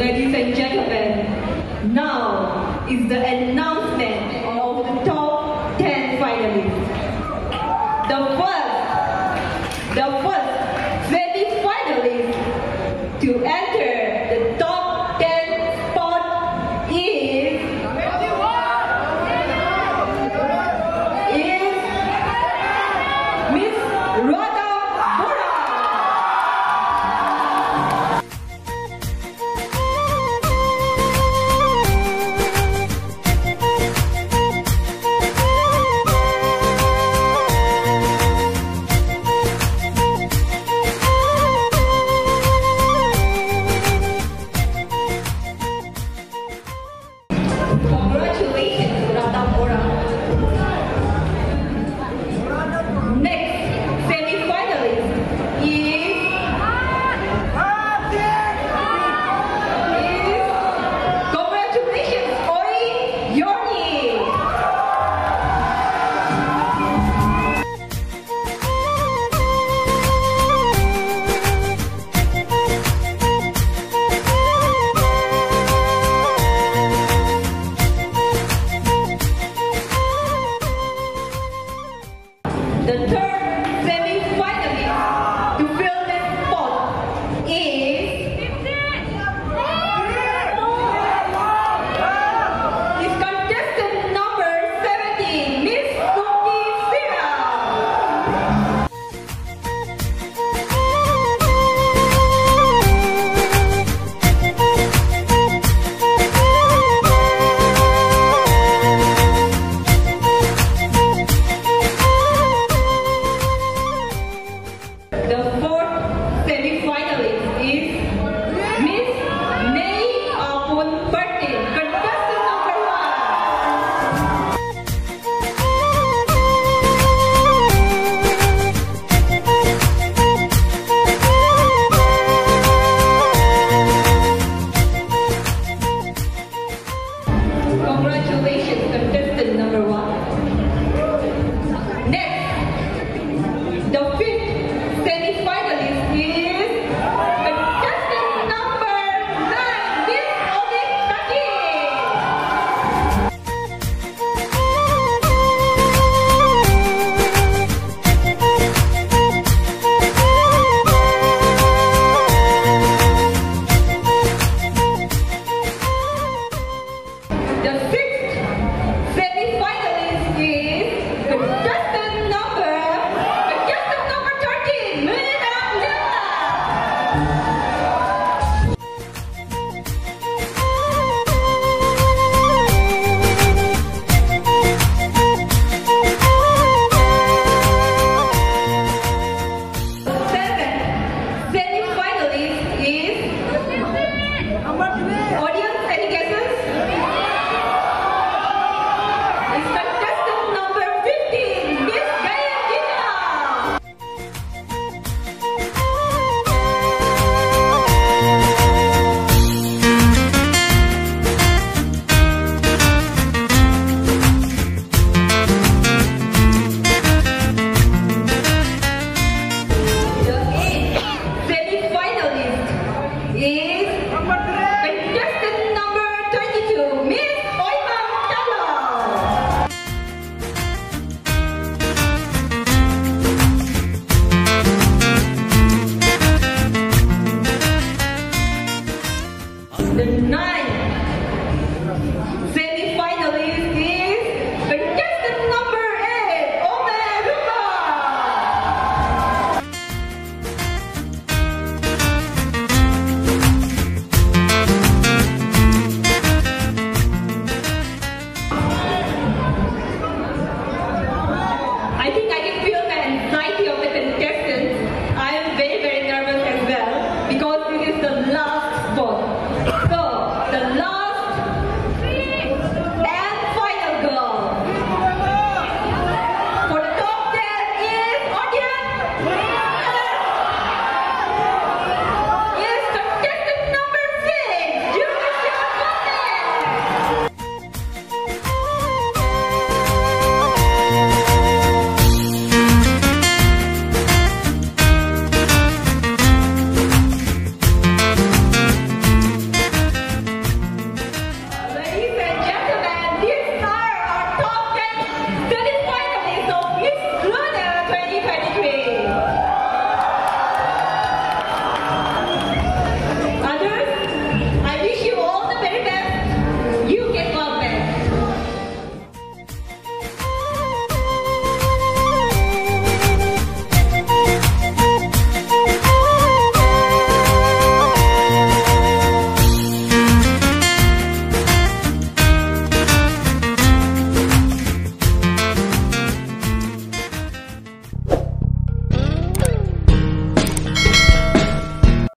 Ladies and gentlemen, now is the announcement of the top 10 finalists. The first very finalist to enter the top 10 spot is Miss Radha. Congratulations, Radha Bora. Next semi-finalist is congratulations, Ori Yorni. The third semi-finalist to fill that spot is contestant number 17, Miss Kunti Sira. Congratulations, contestant number 1. Next, the fifth semi-finalist is contestant number 9, Miss Odit Naki. The sixth semi-finalist is contestant number 13, Meena Abdullah. The 9th semi-finalist is contestant number 8, Omer Rupa. I think I can feel the anxiety of the contestants. I am very, very nervous as well because this is the last spot. So